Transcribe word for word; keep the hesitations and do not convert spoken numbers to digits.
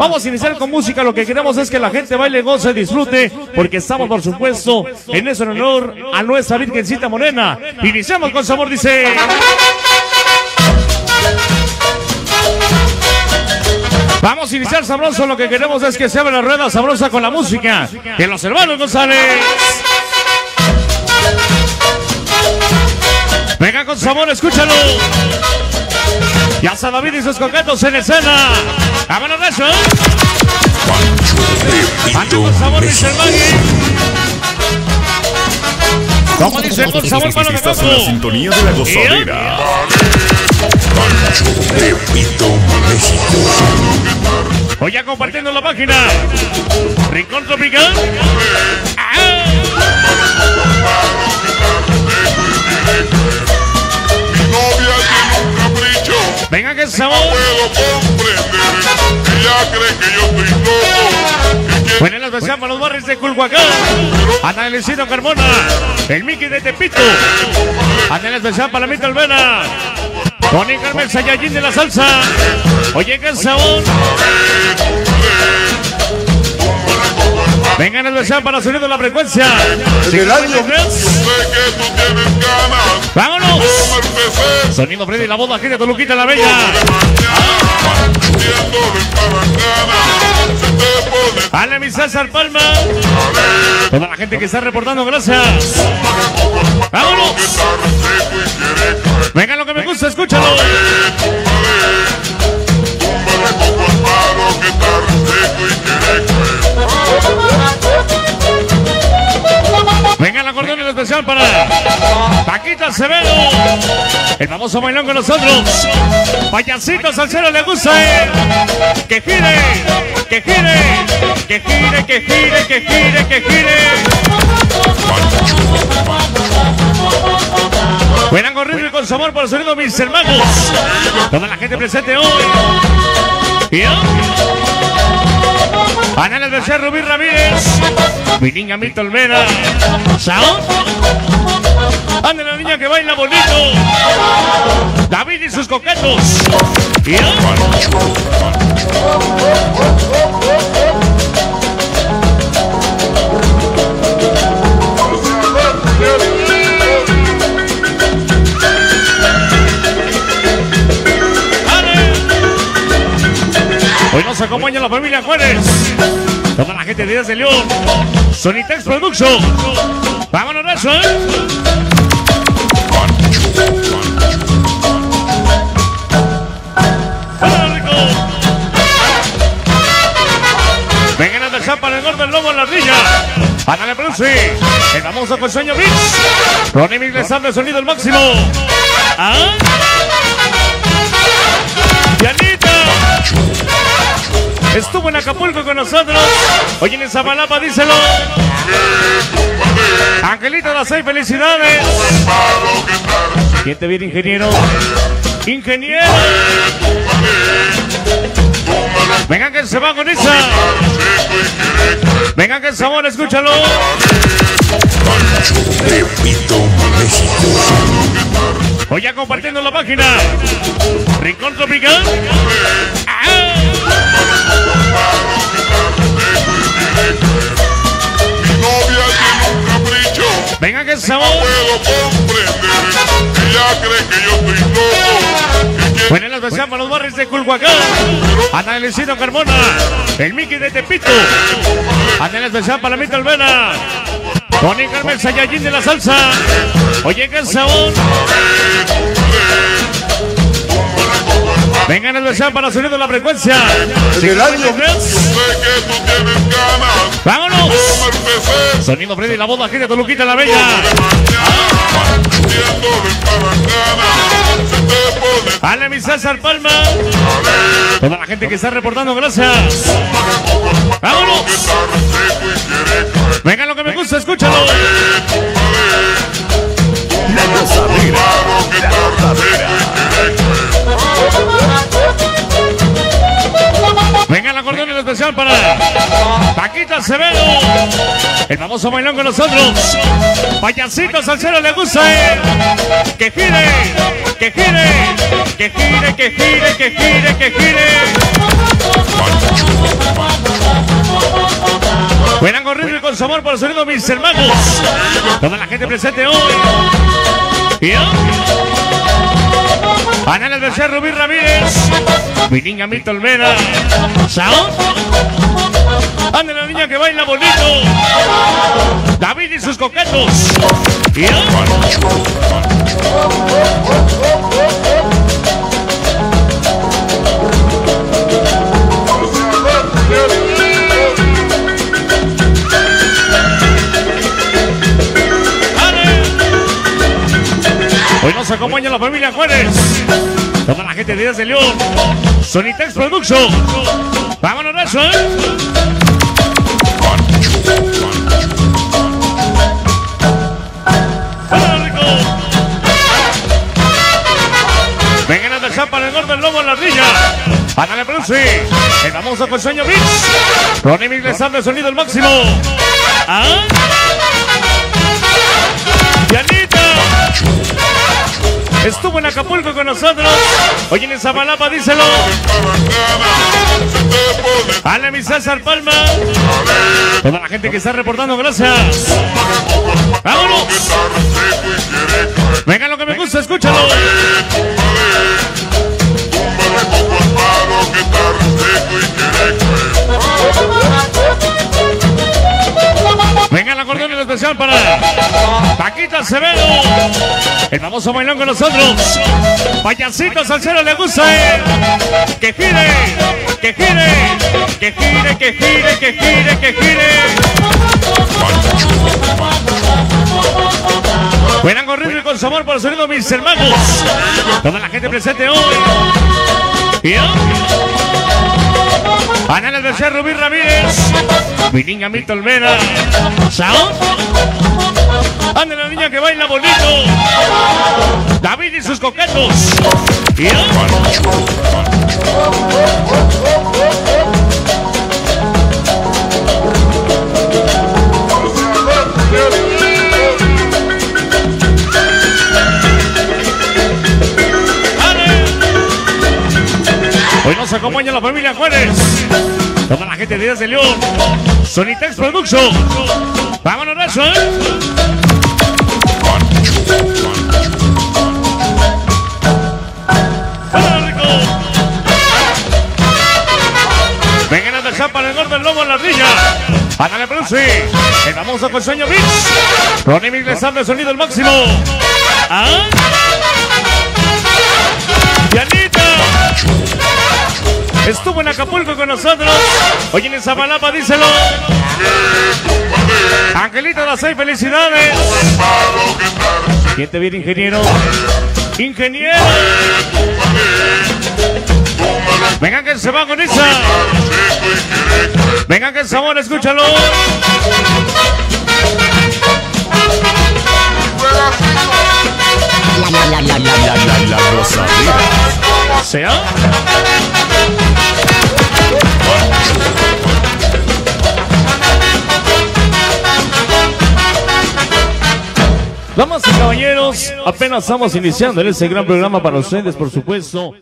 Vamos a iniciar con música. Lo que queremos es que la gente baile, goce, disfrute, porque estamos, por supuesto, en eso, en honor a nuestra Virgencita Morena. Iniciamos con sabor, dice... Vamos a iniciar sabroso, lo que queremos es que se abra la rueda sabrosa con la música de los hermanos González. Venga con sabor, escúchalo. Ya está David y sus coquetos en escena. ¡Vámonos de eso! ¡Anda con sabor, dice el Maggie! ¿Cómo dice con sabor, mano de coco? La sintonía de La Gozadera. Pancho de Tepito, México. Hoy ya compartiendo la página Rincón Tropical. ¡Ah! Mi novia tiene un capricho. Venga que sabor. No puedo comprender. Ella cree que yo estoy loco. Bueno, en la estación para los barrios de Culhuacán, Anael Encino Carmona, el Mickey de Tepito. Anael especial para la Mito Olvera. Con el Carmen Sayayín de la salsa. Oye, que el sabor. Vengan el deseo para sonido de la frecuencia. ¡Vámonos! Sonido Freddy, la boda aquí de Toluquita la Bella. ¡Ale, mi César Palma! Toda la gente que está reportando, gracias. ¡Vámonos! Venga lo que me gusta, escúchalo. Venga la acordeón especial para Paquita Acevedo. El famoso bailón con nosotros. Payasito Salcero le gusta, eh. Que gire, que gire, que gire, que gire, que gire, que gire. Buenas con ritmo y con sabor por el sonido mis hermanos. Toda la gente presente hoy. ¿Y yo? Anales de ser Rubí Ramírez. Mi niña Mito Olvera. ¿Sao? Ande la niña que baila bonito. David y sus coquetos. ¿Y yo? Hoy nos acompaña la familia Juárez. Toda la gente de Díaz de León. Sonitex Productions. Vámonos de eso, ¿eh? Vengan a dejar para el norte del lobo en la rilla. Ándale, Bruce. El famoso con sueño Beats. Ronnie Migres habla el sonido al máximo. ¿Ah? ¡Yanita! Estuvo en Acapulco con nosotros. Hoy en Iztapalapa, díselo. Angelito, las seis felicidades. ¿Quién te viene, ingeniero? Ingeniero. Venga que se va con esa. Venga que el sabor, escúchalo. Hoy ya compartiendo la página Rincón Tropical. ¡Ah! Mi novia tiene un capricho. Venga que sabor. No puedo comprender. Ella cree que yo estoy loco. Bueno, en la estación para los barrios de Culhuacán, Anael Encino Carmona, el Mickey de Tepito. Anael especial para la Mito Olvera. Con el Carmen Sayayín de la salsa. Oye, que sabor. Vengan el deseo para sonido la frecuencia. ¡Vámonos! Sonido Freddy, la boda aquí de Toluquita la Bella. ¡Ale, mi César Palma! Toda la gente que está reportando, gracias. ¡Vámonos! Venga lo que me gusta, escúchalo. La Gozadera, La Gozadera. Venga la acordeón especial para Paquita Acevedo. El famoso bailón con nosotros. Payasito Salcero le gusta, eh. Que gire, que gire, que gire, que gire, que gire, que gire. con su amor por el sonido, mis hermanos. Toda la gente presente hoy. ¿Y yo? Anael Encino, Rubí Ramírez. Mi niña Mito Olvera. ¿Saúl? Anda la niña que baila bonito. David y sus coquetos. ¿Y yo? Hoy nos acompaña la familia Juárez, toda la gente de Díaz de León, Sonitex Productions. Vámonos a eso, ¿eh? ¡Vámonos, rico! Vengan a dejar para el norte el lobo en la ardilla. Ándale, Bruce, el famoso costeño Beats. Ronnie Migres habla el sonido al máximo. ¿Ah? ¡Yanita! Estuvo en Acapulco con nosotros. Hoy en Iztapalapa, díselo. Ale, mi César Palma. Toda la gente que está reportando, gracias. ¡Vámonos! Venga, lo que me gusta, escúchalo. Venga, la acordeón en especial para Paquita Acevedo, el famoso bailón con nosotros. Payasito Salcero le gusta, eh. Que gire, que gire, que gire, que gire, que gire, que gire. Buenas con ritmo y con su amor por el sonido, mis hermanos. Toda la gente presente hoy. ¿Y yo? Anales de Cerro, Vir Ramírez. Mi niña Mito Olvera. ¿Saúl? Anda la niña que baila bonito. David y sus coquetos. ¿Y yo? Hoy nos acompaña la familia Juárez, toda la gente de Díaz de León, Sonitex Productions. Vámonos a eso, ¿eh? ¡Vámonos, rico! Vengan a dejar para el norte el lobo en la ardilla. Ándale, Bruce, el famoso con sueño Beats. Ronnie Migres habla el sonido al máximo. ¿Ah? ¡Yanita! Estuvo en Acapulco con nosotros. Hoy en Iztapalapa, díselo. Angelito, las seis felicidades. ¿Quién te viene, ingeniero? ¡Ingeniero! Vengan que se va con esa. Vengan que el sabor, escúchalo. La, la, la, la, la, la, la, la Gozadera. ¿Sea? Damas y caballeros, apenas estamos iniciando en este gran programa para ustedes, por supuesto.